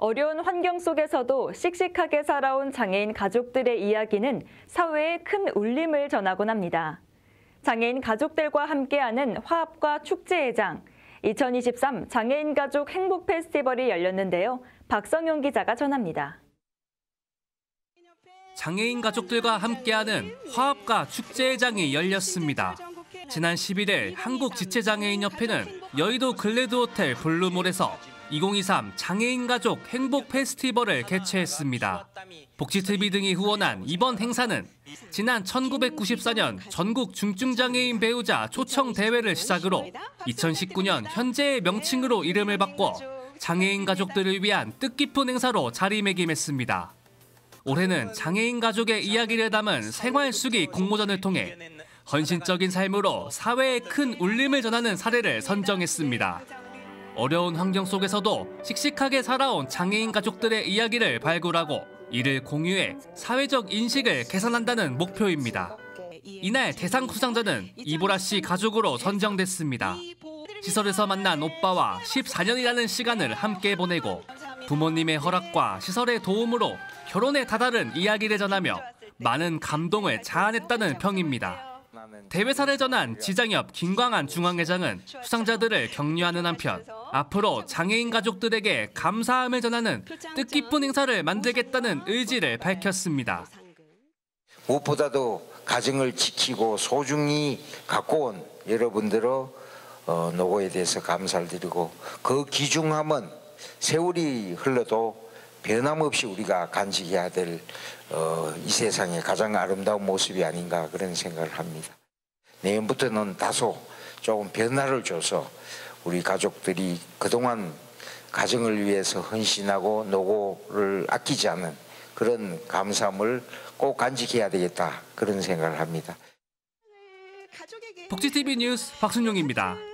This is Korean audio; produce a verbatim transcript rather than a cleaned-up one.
어려운 환경 속에서도 씩씩하게 살아온 장애인 가족들의 이야기는 사회에 큰 울림을 전하곤 합니다. 장애인 가족들과 함께하는 화합과 축제회장, 이천이십삼 장애인 가족 행복 페스티벌이 열렸는데요. 박성용 기자가 전합니다. 장애인 가족들과 함께하는 화합과 축제회장이 열렸습니다. 지난 십일 일 한국지체장애인협회는 여의도 글래드호텔 블루몰에서 이천이십삼 장애인 가족 행복 페스티벌을 개최했습니다. 복지티비 등이 후원한 이번 행사는 지난 천구백구십사 년 전국 중증장애인 배우자 초청 대회를 시작으로 이천십구 년 현재의 명칭으로 이름을 바꿔 장애인 가족들을 위한 뜻깊은 행사로 자리매김했습니다. 올해는 장애인 가족의 이야기를 담은 생활수기 공모전을 통해 헌신적인 삶으로 사회에 큰 울림을 전하는 사례를 선정했습니다. 어려운 환경 속에서도 씩씩하게 살아온 장애인 가족들의 이야기를 발굴하고 이를 공유해 사회적 인식을 개선한다는 목표입니다. 이날 대상 수상자는 이보라 씨 가족으로 선정됐습니다. 시설에서 만난 오빠와 십사 년이라는 시간을 함께 보내고 부모님의 허락과 시설의 도움으로 결혼에 다다른 이야기를 전하며 많은 감동을 자아냈다는 평입니다. 대회사를 전한 지장협 김광한 중앙회장은 수상자들을 격려하는 한편 앞으로 장애인 가족들에게 감사함을 전하는 뜻깊은 행사를 만들겠다는 의지를 밝혔습니다. 무엇보다도 가정을 지키고 소중히 갖고 온 여러분들로 어, 노고에 대해서 감사를 드리고 그 귀중함은 세월이 흘러도 변함없이 우리가 간직해야 될 어, 이 세상의 가장 아름다운 모습이 아닌가 그런 생각을 합니다. 내년부터는 다소 조금 변화를 줘서 우리 가족들이 그동안 가정을 위해서 헌신하고 노고를 아끼지 않은 그런 감사함을 꼭 간직해야 되겠다 그런 생각을 합니다. 복지티비 뉴스 박순용입니다.